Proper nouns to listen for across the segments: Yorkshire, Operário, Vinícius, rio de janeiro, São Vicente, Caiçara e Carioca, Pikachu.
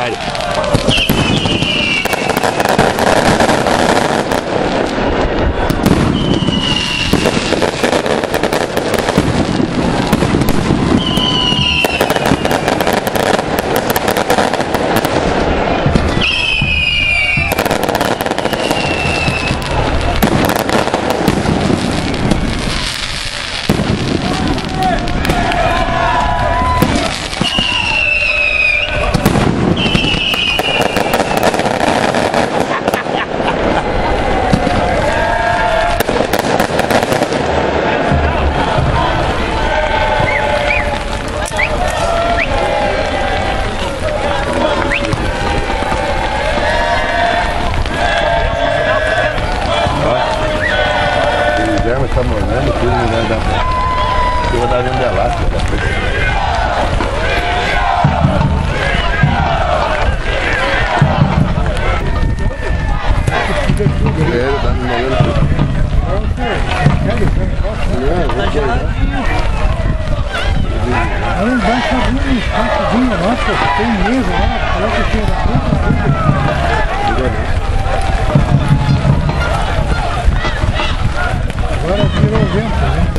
Operário. Tá morando tudo, né? Da chuva da venda elástica, é um baixozinho nosso, tem mesmo lá, coloca o cheiro da puta. Agora virou vento, né?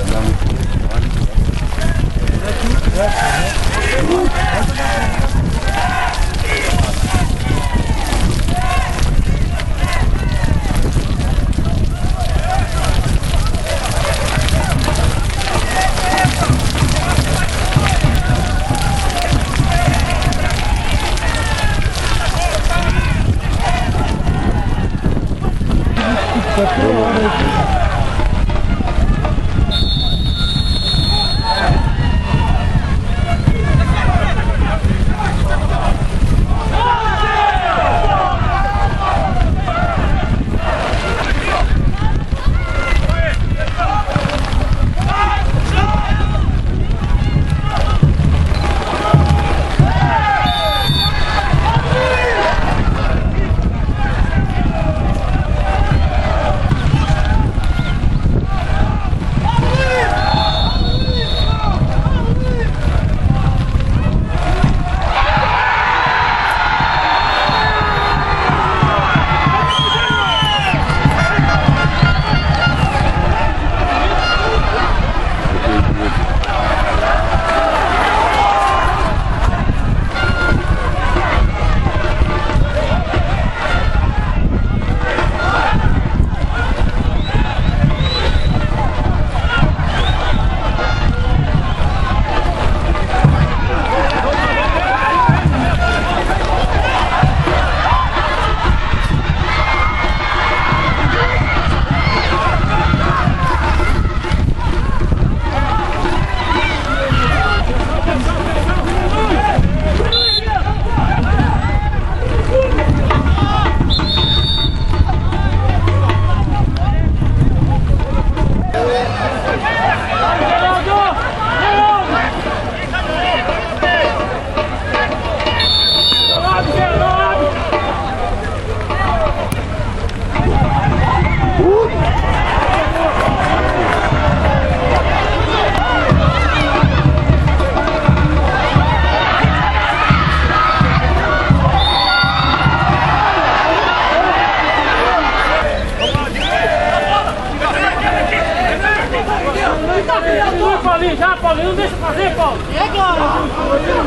Já, Paulo, não deixa fazer, Paulo. E agora?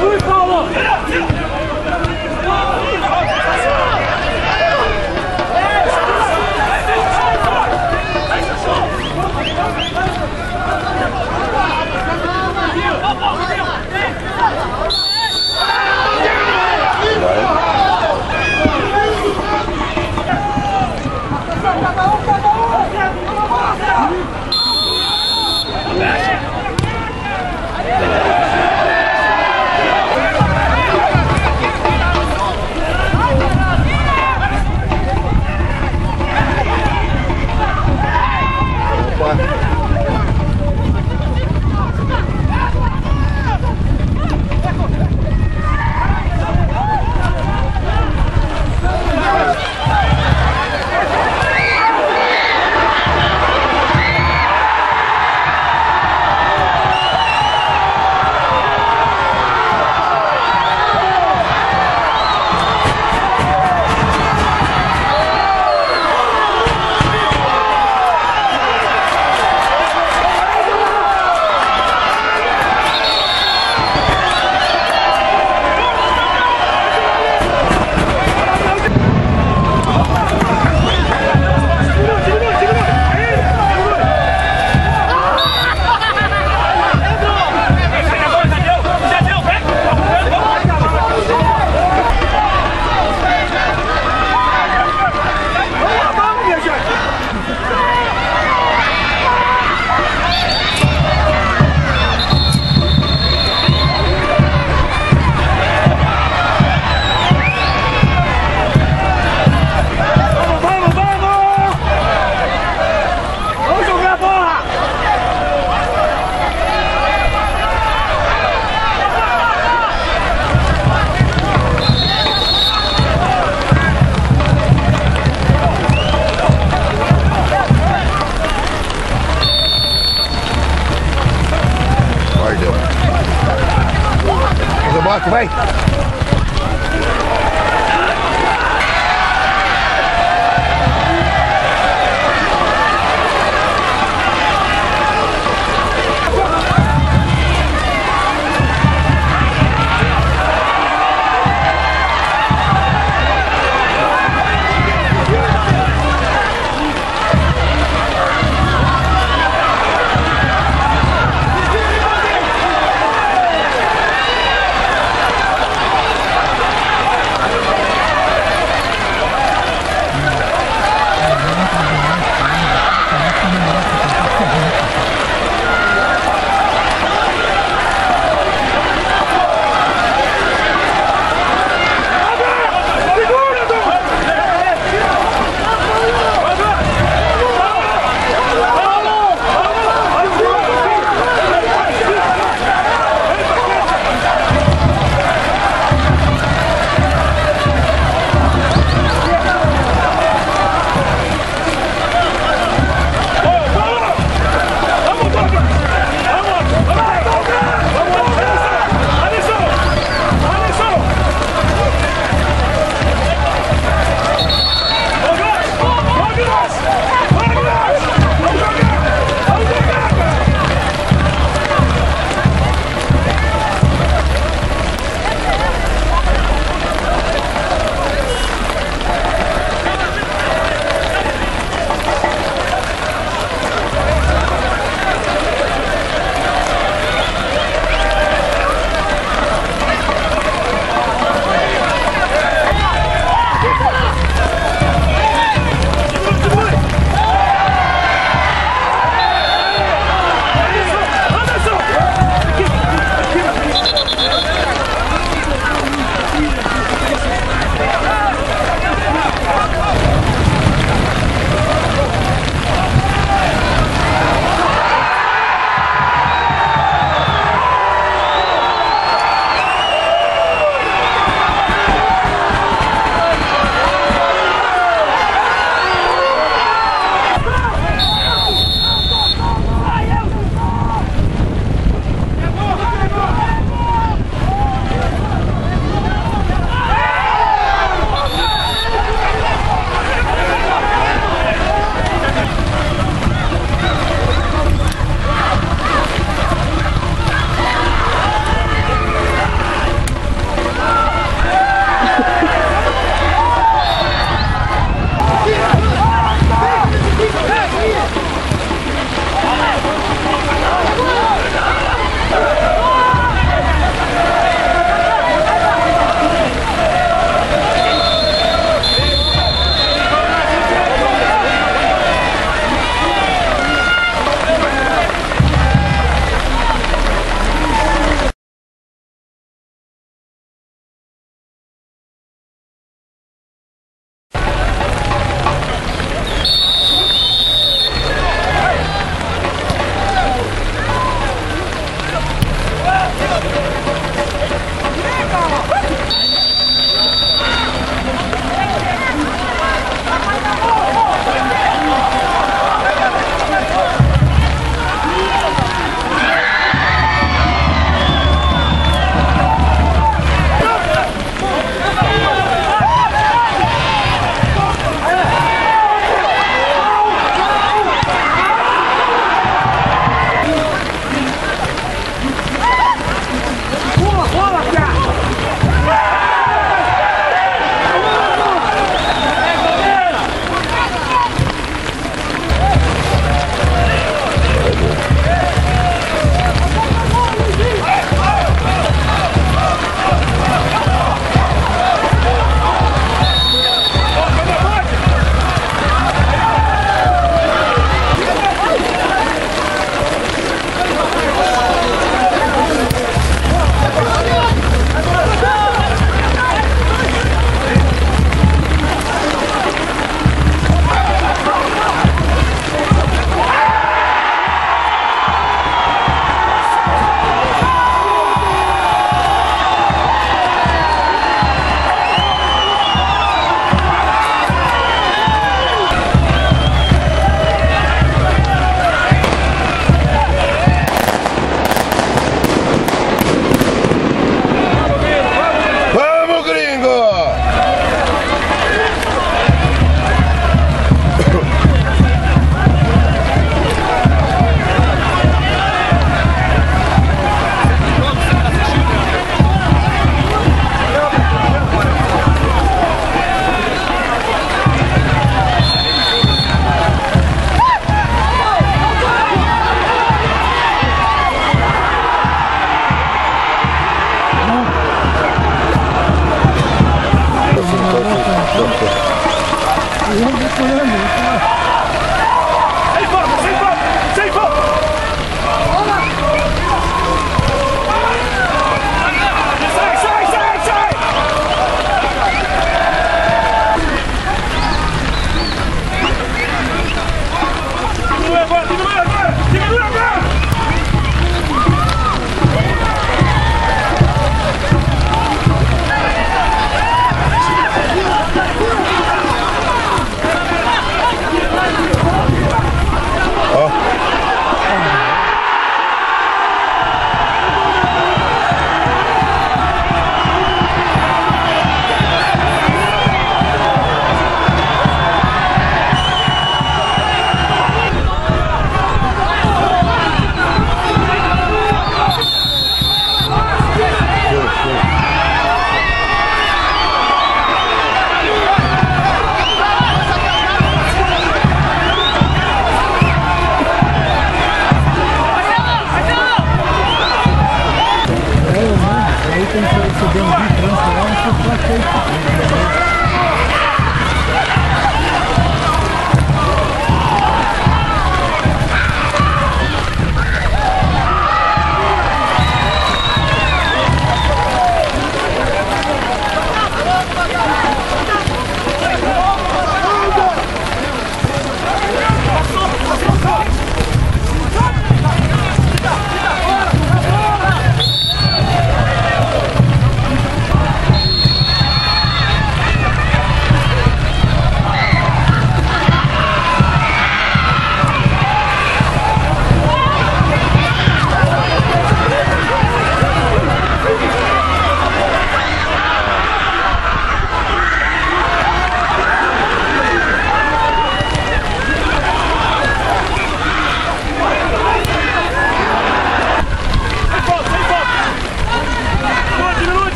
Rui, Paulo. Vai.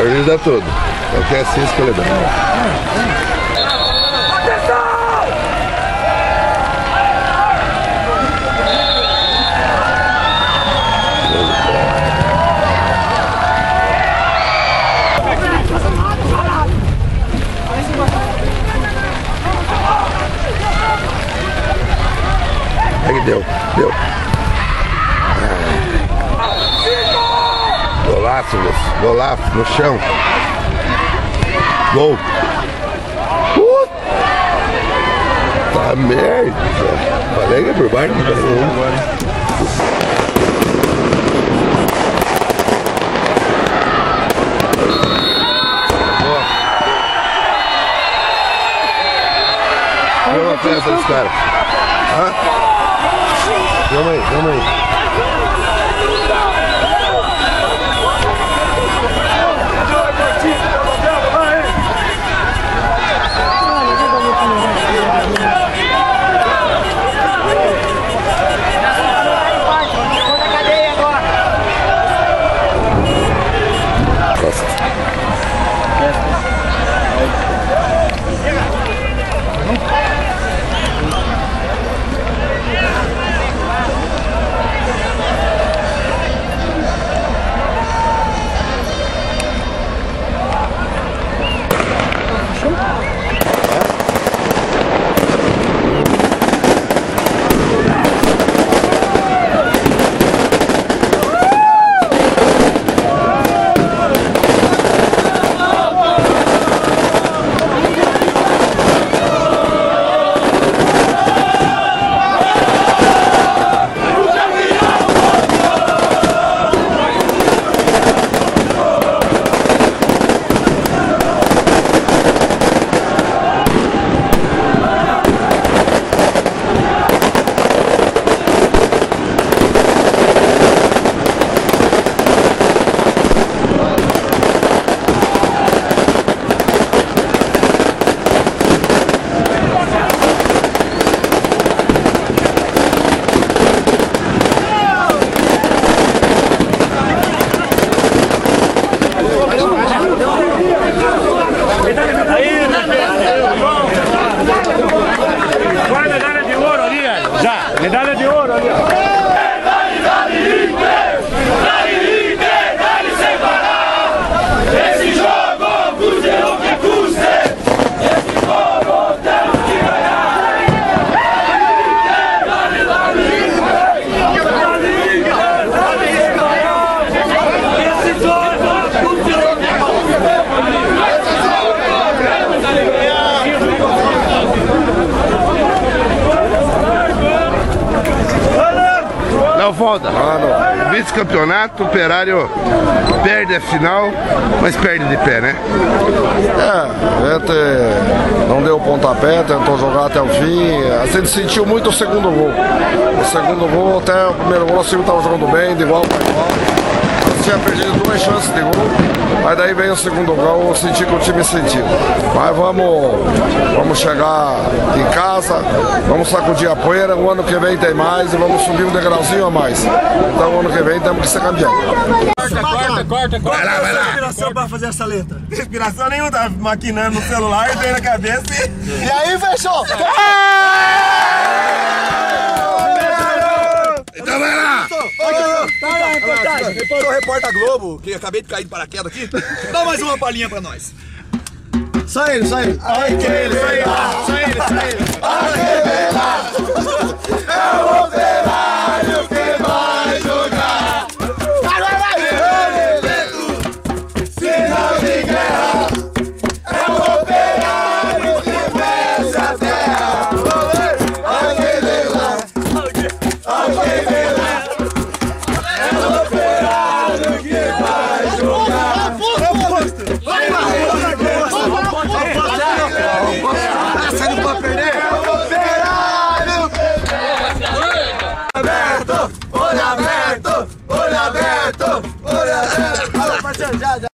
Eles dão tudo. Eu quero assim escolher bem. Atenção! É que deu, deu. Golaço, golaço no chão. Gol. Puta merda. Falei que é por baixo. Deu uma festa dos caras. Hã? Vamos aí, vamos aí. Volta. Ah, vice-campeonato, Operário perde a final, mas perde de pé, né? É, a gente não deu o pontapé, tentou jogar até o fim. A gente sentiu muito o segundo gol. O segundo gol, até o primeiro gol, o time estava jogando bem, de igual para igual. Eu tinha perdido duas chances de gol, mas daí veio o segundo gol, eu senti que o time sentiu. Mas vamos chegar em casa, vamos sacudir a poeira, o ano que vem tem mais e vamos subir um degrauzinho a mais. Então ano que vem temos que ser campeão. Corta. Vai lá, vai lá. Inspiração para fazer essa letra? Inspiração nenhuma, tava maquinando no celular, dei na cabeça e aí fechou. Então vai lá. Sou repórter Globo, que acabei de cair de paraquedas aqui. Dá mais uma palhinha pra nós. Só ele. Só ele. É o Operário que vai jogar. Vai. Sinal de guerra. É o Operário que vence a terra. Aquele lá. Já,